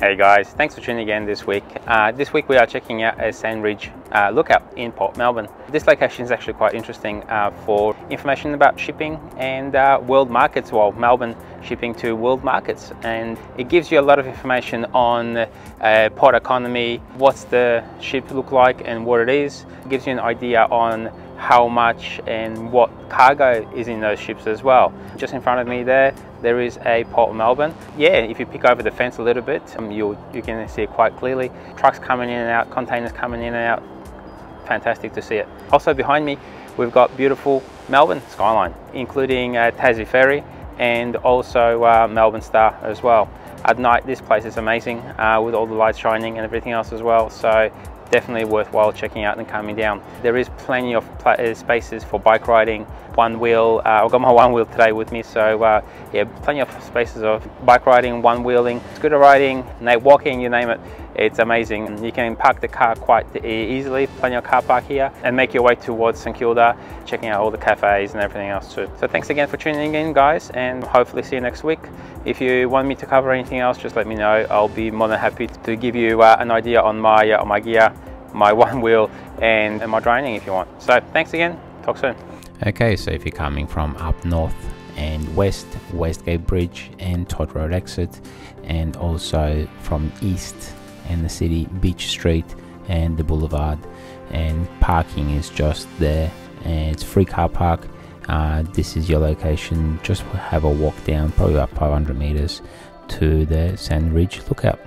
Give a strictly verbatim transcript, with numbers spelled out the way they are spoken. Hey guys, thanks for tuning in this week. Uh, this week we are checking out a Sandridge uh, Lookout in Port Melbourne. This location is actually quite interesting uh, for information about shipping and uh, world markets, well, Melbourne shipping to world markets. And it gives you a lot of information on uh, port economy, what's the ship look like and what it is. It gives you an idea on how much and what cargo is in those ships as well. Just in front of me there, there is a Port Melbourne. Yeah, if you peek over the fence a little bit, um, you'll, you can see it quite clearly. Trucks coming in and out, containers coming in and out. Fantastic to see it. Also behind me, we've got beautiful Melbourne skyline, including uh, Tassie Ferry and also uh, Melbourne Star as well. At night, this place is amazing uh, with all the lights shining and everything else as well. So definitely worthwhile checking out and coming down. There is plenty of spaces for bike riding, one wheel. Uh, I've got my one wheel today with me, so uh, yeah, plenty of spaces of bike riding, one wheeling, scooter riding, walking, you name it. It's amazing. You can park the car quite easily, plenty of car park here, and make your way towards St Kilda, checking out all the cafes and everything else too. So thanks again for tuning in, guys, and hopefully see you next week. If you want me to cover anything else, just let me know. I'll be more than happy to give you uh, an idea on my, uh, on my gear, my one wheel, and, and my draining if you want. So thanks again, talk soon. Okay, so if you're coming from up north and west, Westgate Bridge and Todd Road exit, and also from east, and the city, Beach Street and the Boulevard, and parking is just there and it's free car park. Uh, this is your location. Just have a walk down, probably about five hundred meters to the Sandridge Lookout.